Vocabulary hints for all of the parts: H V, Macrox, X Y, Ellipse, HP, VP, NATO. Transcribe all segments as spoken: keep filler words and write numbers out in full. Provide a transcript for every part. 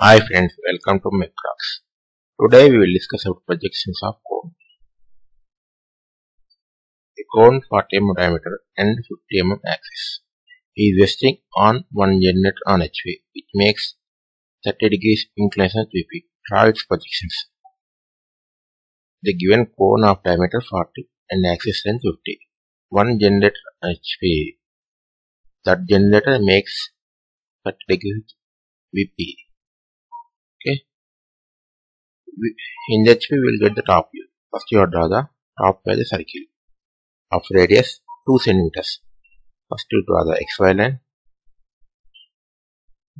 Hi friends, welcome to Macrox. Today we will discuss about projections of cone. A cone forty millimeters diameter and fifty millimeters axis is resting on one generator on H V, which makes thirty degrees inclination to V P. Draw its projections. The given cone of diameter forty and axis length fifty. One generator on H V. That generator makes thirty degrees V P. Okay. In the H P we will get the top view. First you draw the top by the circle of radius two centimeters. First you draw the X Y line.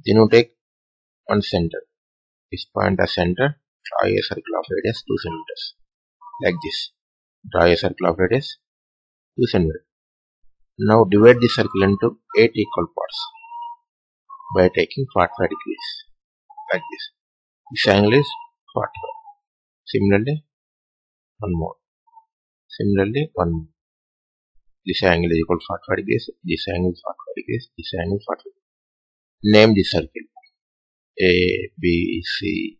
Then you take one center. This point as center. Draw a circle of radius two centimeters. Like this. Draw a circle of radius two centimeters. Now divide the circle into eight equal parts by taking forty-five degrees. Like this. This angle is forty-five. Similarly, one more. Similarly, one more. This angle is equal to forty-five degrees. This angle is forty-five degrees. This angle is forty-five degrees. Name this circle A, B, C,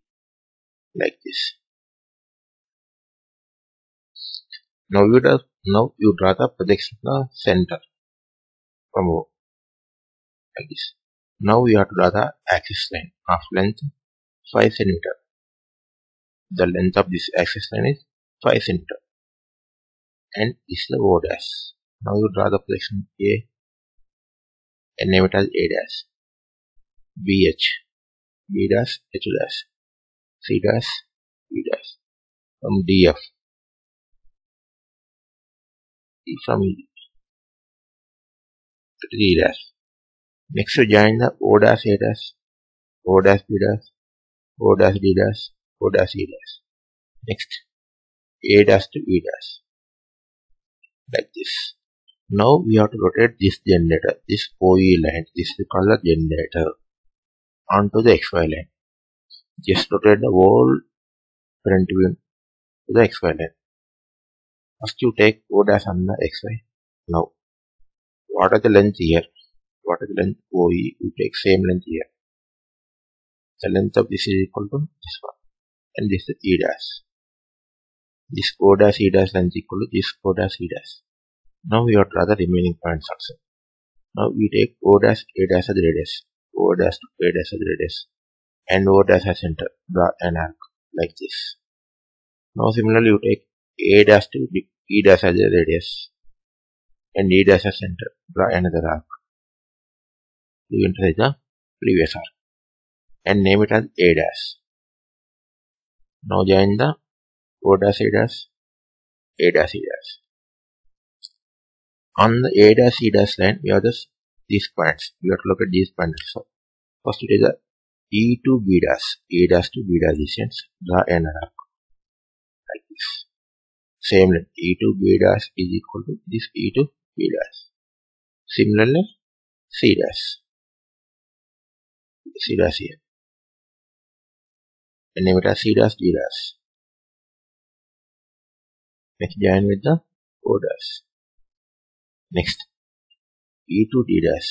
like this. Now you draw. Now you draw the projection of the center from above, like this. Now we have to draw the axis line of length five centimeters. The length of this axis line is five centimeters and this is the O dash. Now you draw the projection A and name it as A dash, B H, B dash, H dash, C dash, B dash, from D F, E from E, D dash. Next you join the O dash A dash, O dash B dash, O dash D dash, O dash E dash. Next, A dash to E dash, like this. Now we have to rotate this generator, this O E line, this we call the generator, onto the X Y line. Just rotate the whole front view to the X Y line. First you take O dash on the X Y. Now, what are the length here? What is the length O E? You take same length here. The length of this is equal to this one, and this is E dash. This O dash E dash length equal to this O dash E dash. Now we have to draw the remaining points also. Now we take O dash A dash as radius, O dash to A dash as radius, and O dash as center. Draw an arc like this. Now similarly you take A dash to E dash as a radius, and E dash as center. Draw another arc. You enter the previous arc and name it as A dash. Now join the O dash A dash, A dash E dash. On the A dash E dash line we have this, these points. We have to look at these points. So first it is the E to B dash, E dash to B dash distance. Draw an arc like this. Same length E to B dash is equal to this E to B dash. Similarly C dash. C dash here, and name it as C dash D dash. Next join with the O dash. Next E to D dash.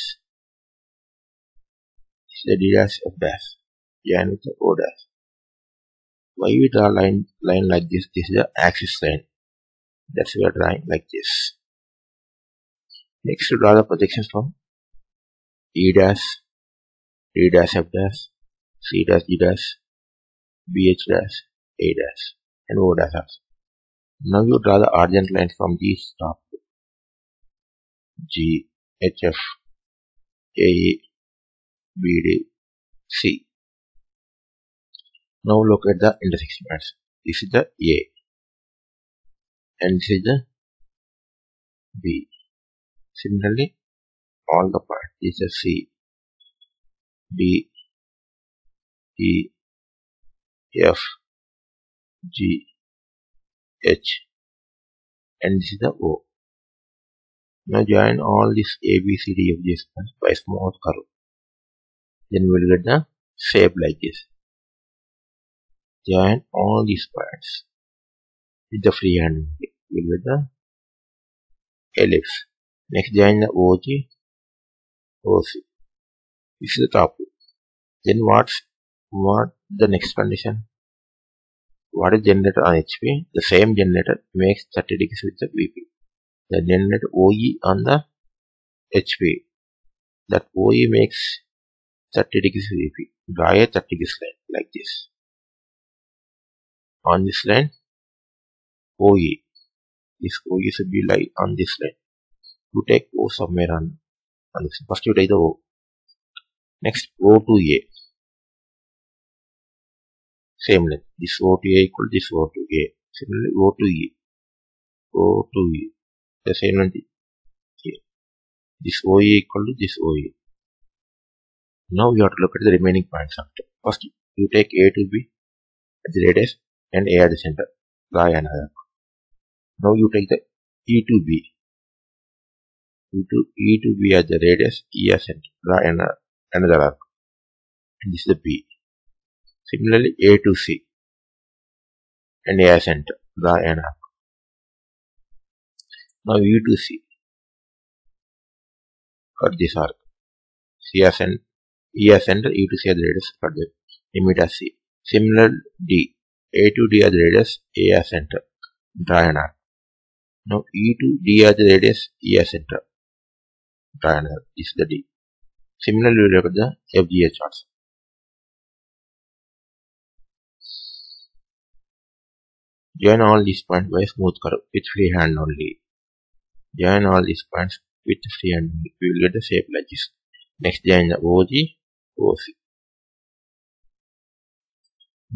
This is the D dash F dash. Join with the O dash. Why we draw line line like this? This is the axis line. That's why we are drawing like this. Next we draw the projections from E dash, D dash F dash, C dash D dash, B H dash, A dash, and O dash also. Now you draw the origin lines from these top G, H F, A E, B D, C. Now look at the intersection points. This is the A, and this is the B. Similarly, all the parts. This is C, D, E, F, G, H, and this is the O. Now join all this A, B, C, D, F, G points by small curve. Then we will get the shape like this. Join all these parts with the free hand. We will get the ellipse. Next join the O G. O C. This is the top view. Then what's want the next condition. What is generated on H P? The same generator makes thirty degrees with the V P. The generated O E on the H P. That O E makes thirty degrees V P. Draw a thirty degrees line like this. On this line, O E. This O E should be lie on this line. You take O somewhere on, on this. First you take the O. Next O to A. Same length. This O to A equal this O to A. Similarly O to E. O to E. The same length here. This O E equal to this O E. Now you have to look at the remaining points after. First you take A to B at the radius and A at the center. Draw another. Now you take the E to B. E to E to B at the radius, E at center. Draw another, another arc. And this is the B. Similarly A to C and A at center. Draw an arc. Now E to C. Cut this arc. C at center. E at center. E to C at the radius. Cut the limit as C. Similar D. A to D at the radius. A at center. Draw an arc. Now E to D at the radius, E at center. Draw an arc. This is the D. Similarly, we look at the F G A charts. Join all these points by smooth curve with free hand only. Join all these points with free hand only. We will get the shape like this. Next, join the O G, O C.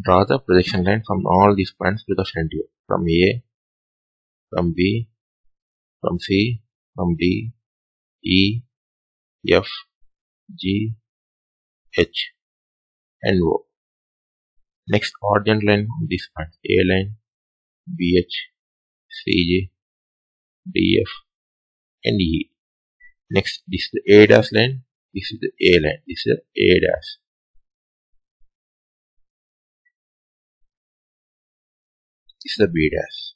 Draw the projection line from all these points to the front view. From A, from B, from C, from D, E, F, G, H, and O. Next, origin line from this point. A line, B, H, C, J, D, F, and E. Next, this is the A dash line. This is the A line. This is the A dash. This is the B dash.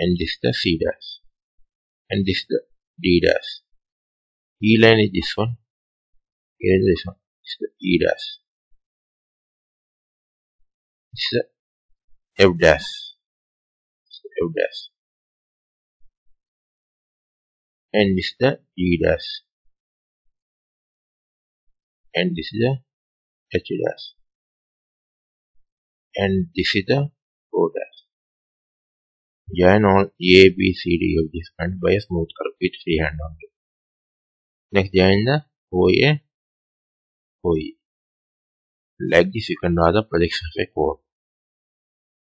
And this is the C dash. And this is the D dash. E line is this one. Here is this one. This is the E dash. This is the F dash. This is the F dash. And this is the E dash. And this is the H dash. And this is the O dash. Join all A, B, C, D of this point by a smooth curve with free hand only. Next, join the O A, O E. Like this, you can draw the projection of a curve.